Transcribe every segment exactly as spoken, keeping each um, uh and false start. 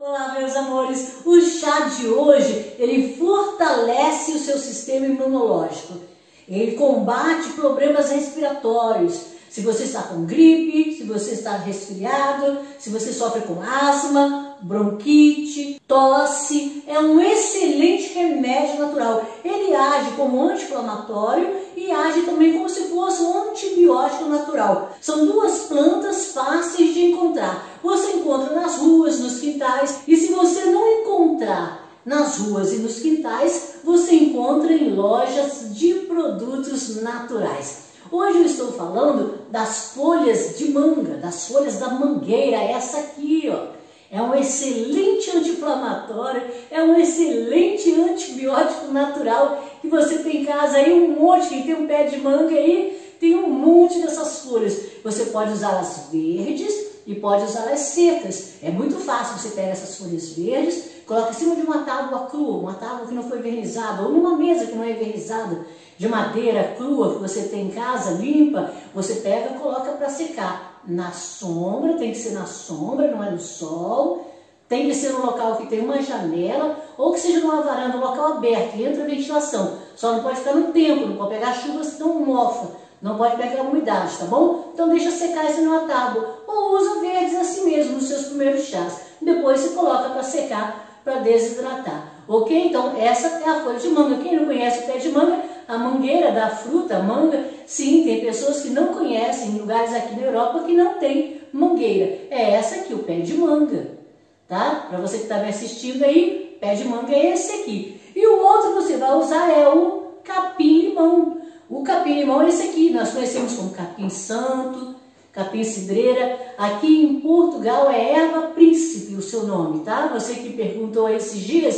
Olá, meus amores! O chá de hoje, ele fortalece o seu sistema imunológico. Ele combate problemas respiratórios. Se você está com gripe, se você está resfriado, se você sofre com asma, bronquite, tosse, é um excelente remédio natural. Ele age como anti-inflamatório e age também como se fosse um antibiótico natural. São duas plantas fáceis de encontrar. Você encontra nas ruas, nos quintais, e se você não encontrar nas ruas e nos quintais, você encontra em lojas de produtos naturais. Hoje eu estou falando das folhas de manga, das folhas da mangueira, essa aqui, ó. É um excelente anti-inflamatório, é um excelente antibiótico natural que você tem em casa aí, um monte, quem tem um pé de manga aí, tem um monte dessas folhas. Você pode usar as verdes e pode usar as secas. É muito fácil, você pega essas folhas verdes, coloca em cima de uma tábua crua, uma tábua que não foi vernizada, ou numa mesa que não é vernizada, de madeira crua que você tem em casa, limpa, você pega e coloca para secar. Na sombra, tem que ser na sombra, não é no sol, tem que ser num local que tem uma janela, ou que seja numa varanda, um local aberto, que entra a ventilação. Só não pode ficar no tempo, não pode pegar chuva, senão mofa. Não pode pegar umidade, tá bom? Então deixa secar isso numa tábua. Ou usa verdes assim mesmo nos seus primeiros chás. Depois você coloca para secar, para desidratar. Ok? Então essa é a folha de manga. Quem não conhece o pé de manga, a mangueira da fruta, a manga, sim, tem pessoas que não conhecem, em lugares aqui na Europa que não tem mangueira. É essa aqui, o pé de manga, tá? Para você que está me assistindo aí, pé de manga é esse aqui. E o outro que você vai usar é o capim-limão. O capim-limão é esse aqui, nós conhecemos como capim-santo, capim-cidreira. Aqui em Portugal é erva-príncipe o seu nome, tá? Você que perguntou esses dias,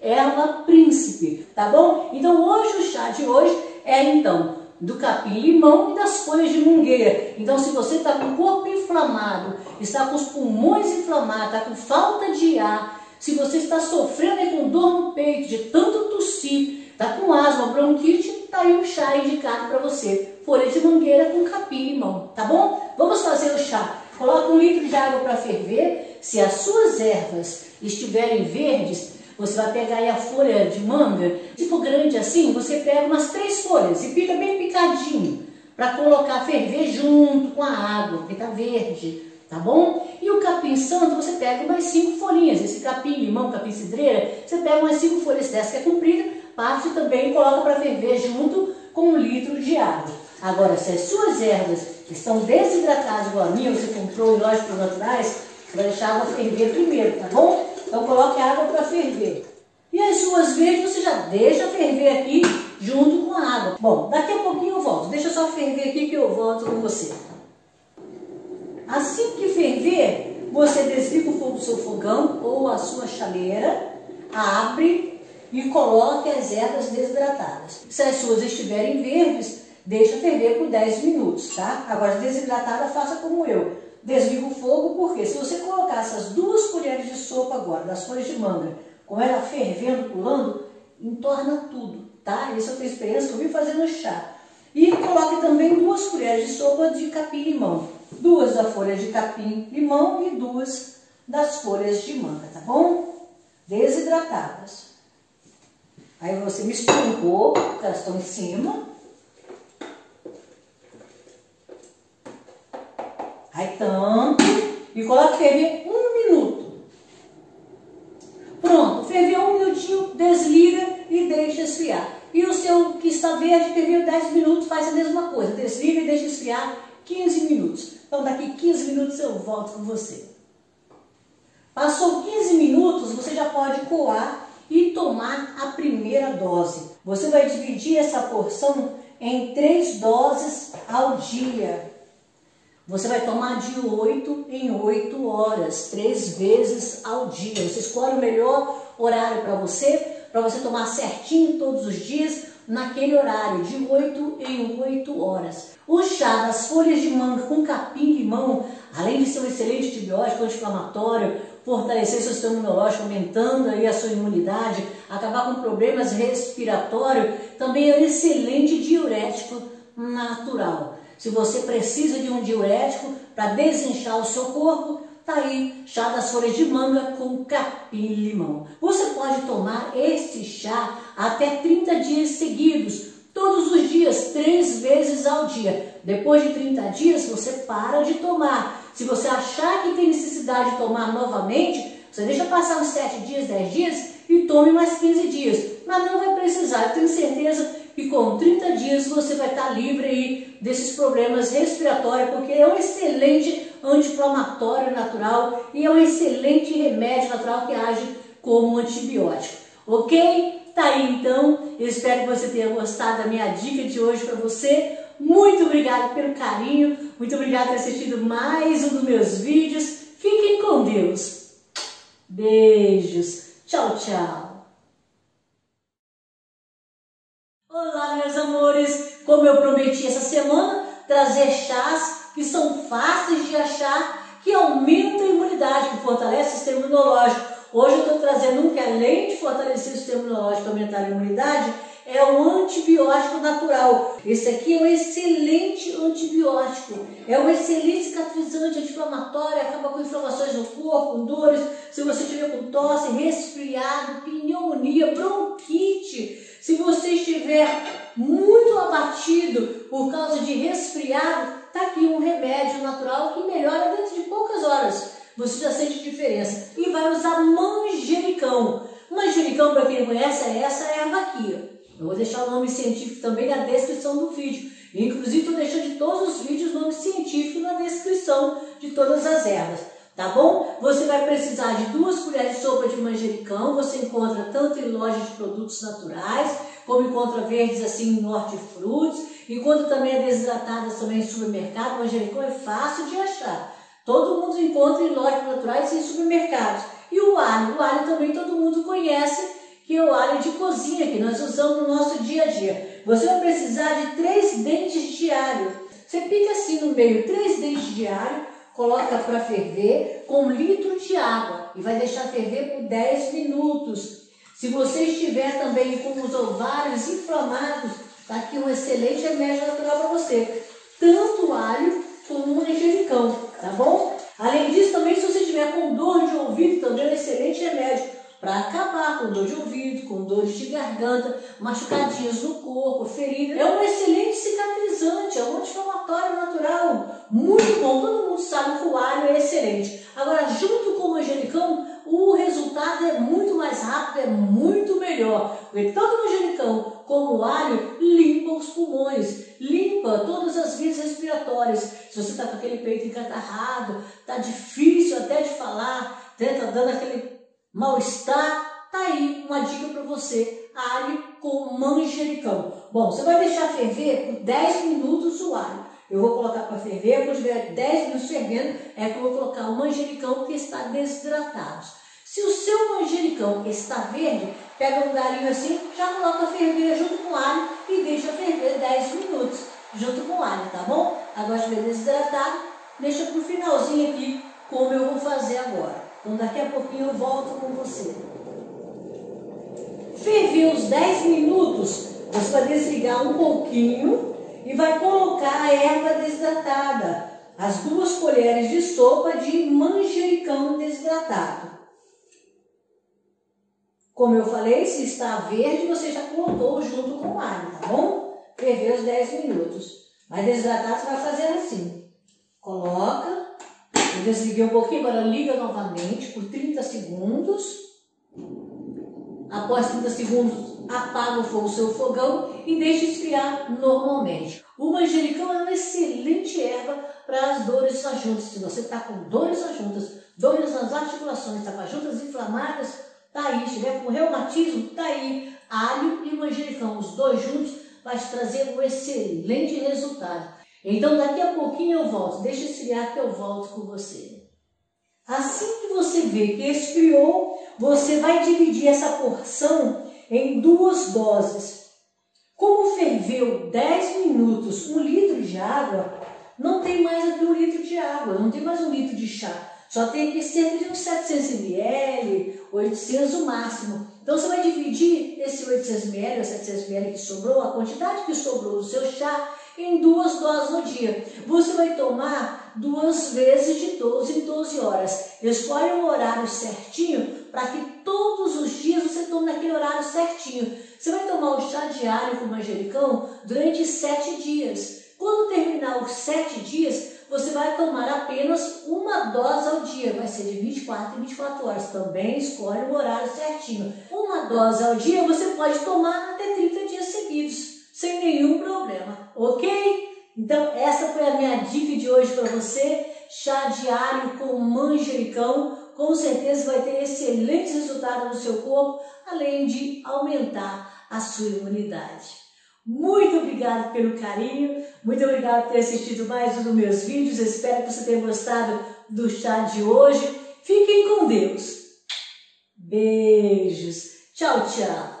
erva-príncipe, tá bom? Então hoje o chá de hoje é então do capim-limão e das folhas de mangueira. Então se você está com o corpo inflamado, está com os pulmões inflamados, está com falta de ar, se você está sofrendo com dor no peito, de tanto tossir, está com asma, bronquite, tá aí um chá indicado para você, folha de mangueira com capim e limão, tá bom? Vamos fazer o chá. Coloca um litro de água para ferver. Se as suas ervas estiverem verdes, você vai pegar aí a folha de manga, tipo grande assim, você pega umas três folhas e pica bem picadinho, para colocar, ferver junto com a água, porque tá verde, tá bom? E o capim santo, você pega umas cinco folhinhas, esse capim, limão, capim cidreira, você pega umas cinco folhas dessa que é comprida, parte também e coloca para ferver junto com um litro de água. Agora, se as suas ervas estão desidratadas igual a minha, você comprou em lojas naturais, vai deixar a água ferver primeiro, tá bom? Então coloque a água para ferver. E as suas verdes você já deixa ferver aqui junto com a água. Bom, daqui a pouquinho eu volto. Deixa só ferver aqui que eu volto com você. Assim que ferver, você desliga o fogo do seu fogão ou a sua chaleira, abre e coloque as ervas desidratadas. Se as suas estiverem verdes, deixa ferver por dez minutos, tá? Agora, desidratada, faça como eu. Desliga o fogo, porque se você colocar essas duas colheres de sopa agora, das folhas de manga, com ela fervendo, pulando, entorna tudo, tá? Isso eu tenho experiência, que eu vim fazendo chá. E coloque também duas colheres de sopa de capim-limão. Duas da folha de capim-limão e duas das folhas de manga, tá bom? Desidratadas. Aí você mistura um pouco, porque elas estão em cima. Aí tampa e coloca ferver um minuto. Pronto, ferveu um minutinho, desliga e deixa esfriar. E o seu que está verde, ferveu dez minutos, faz a mesma coisa. Desliga e deixa esfriar quinze minutos. Então daqui quinze minutos eu volto com você. Passou quinze minutos, você já pode coar e tomar a primeira dose. Você vai dividir essa porção em três doses ao dia. Você vai tomar de oito em oito horas, três vezes ao dia. Você escolhe o melhor horário para você, para você tomar certinho todos os dias, naquele horário, de oito em oito horas. O chá das folhas de manga com capim-limão, além de ser um excelente antibiótico, anti-inflamatório, fortalecer seu sistema imunológico, aumentando aí a sua imunidade, acabar com problemas respiratórios, também é um excelente diurético natural. Se você precisa de um diurético para desinchar o seu corpo, tá aí, chá das folhas de manga com capim e limão. Você pode tomar este chá até trinta dias seguidos, todos os dias, três vezes ao dia. Depois de trinta dias, você para de tomar. Se você achar que tem necessidade de tomar novamente, você deixa passar uns sete dias, dez dias e tome mais quinze dias. Mas não vai precisar, eu tenho certeza que com trinta dias você vai estar livre aí desses problemas respiratórios, porque é um excelente anti-inflamatório natural e é um excelente remédio natural que age como antibiótico. Ok? Tá aí então, eu espero que você tenha gostado da minha dica de hoje para você. Muito obrigada pelo carinho, muito obrigada por ter assistido mais um dos meus vídeos. Fiquem com Deus. Beijos. Tchau, tchau. Olá, meus amores! Como eu prometi essa semana, trazer chás que são fáceis de achar, que aumentam a imunidade, que fortalece o sistema imunológico. Hoje eu estou trazendo um que, além de fortalecer o sistema imunológico e aumentar a imunidade, é um antibiótico natural. Esse aqui é um excelente antibiótico, é um excelente cicatrizante, anti-inflamatório, acaba com inflamações no corpo, com dores. Se você estiver com tosse, resfriado, pneumonia, bronquite, se você estiver muito abatido por causa de resfriado, tá aqui um remédio natural que melhora dentro de poucas horas. Você já sente diferença. E vai usar manjericão. Manjericão, para quem não conhece, é essa erva aqui. Eu vou deixar o nome científico também na descrição do vídeo. Inclusive, estou deixando de todos os vídeos o nome científico na descrição de todas as ervas. Tá bom? Você vai precisar de duas colheres de sopa de manjericão. Você encontra tanto em lojas de produtos naturais, como encontra verdes assim em hortifrutis. Encontra também a desidratada também em supermercado. Manjericão é fácil de achar. Todo mundo encontra em lojas naturais e em supermercados. E o alho, o alho também todo mundo conhece, que é o alho de cozinha que nós usamos no nosso dia a dia. Você vai precisar de três dentes de alho. Você pica assim no meio, três dentes de alho. Coloca para ferver com um litro de água e vai deixar ferver por dez minutos. Se você estiver também com os ovários inflamados, está aqui um excelente remédio natural para você. Tanto o alho como o manjericão, tá bom? Além disso, também se você estiver com dor de ouvido, também é um excelente remédio para acabar com dor de ouvido, com dores de garganta, machucadinhas no corpo, feridas. É um excelente cicatrizante, é um anti-inflamatório natural, muito bom. Todo mundo sabe que o alho é excelente. Agora, junto com o manjericão, o resultado é muito mais rápido, é muito melhor. Porque tanto o manjericão como o alho limpam os pulmões, limpa todas as vias respiratórias. Se você está com aquele peito encatarrado, está difícil até de falar, está dando aquele mal-estar, tá aí uma dica para você, alho com manjericão. Bom, você vai deixar ferver por dez minutos o alho. Eu vou colocar para ferver, quando tiver dez minutos fervendo, é que eu vou colocar o manjericão que está desidratado. Se o seu manjericão está verde, pega um galinho assim, já coloca a ferver junto com o alho e deixa ferver dez minutos junto com o alho, tá bom? Agora se tiver desidratado, deixa para o finalzinho aqui, como eu vou fazer agora. Então, daqui a pouquinho eu volto com você. Ferviu os dez minutos, você vai desligar um pouquinho e vai colocar a erva desidratada, as duas colheres de sopa de manjericão desidratado. Como eu falei, se está verde, você já colocou junto com o alho, tá bom? Ferveu os dez minutos. Mas desidratado você vai fazer assim. Coloca. Eu desliguei um pouquinho, agora liga novamente por trinta segundos. Após trinta segundos, apaga o, fogo, o seu fogão e deixa esfriar normalmente. O manjericão é uma excelente erva para as dores fajutas. Se você está com dores fajutas, dores nas articulações, está com as juntas inflamadas, tá aí. Se estiver com reumatismo, tá aí. Alho e manjericão, os dois juntos, vai te trazer um excelente resultado. Então, daqui a pouquinho eu volto. Deixa esfriar que eu volto com você. Assim que você vê que esfriou, você vai dividir essa porção em duas doses. Como ferveu dez minutos um litro de água, não tem mais aqui um litro de água, não tem mais um litro de chá. Só tem aqui cerca de uns setecentos mililitros, oitocentos o máximo. Então, você vai dividir esse oitocentos mililitros ou setecentos mililitros que sobrou, a quantidade que sobrou do seu chá, em duas doses ao dia. Você vai tomar duas vezes de doze em doze horas. Escolhe um horário certinho para que todos os dias você tome naquele horário certinho. Você vai tomar o chá diário com manjericão durante sete dias. Quando terminar os sete dias, você vai tomar apenas uma dose ao dia. Vai ser de vinte e quatro em vinte e quatro horas. Também escolhe o horário certinho. Uma dose ao dia você pode tomar até trinta dias seguidos, sem nenhum problema, ok? Então, essa foi a minha dica de hoje para você. Chá diário com manjericão. Com certeza vai ter excelentes resultados no seu corpo, além de aumentar a sua imunidade. Muito obrigado pelo carinho, muito obrigado por ter assistido mais um dos meus vídeos. Espero que você tenha gostado do chá de hoje. Fiquem com Deus. Beijos. Tchau, tchau.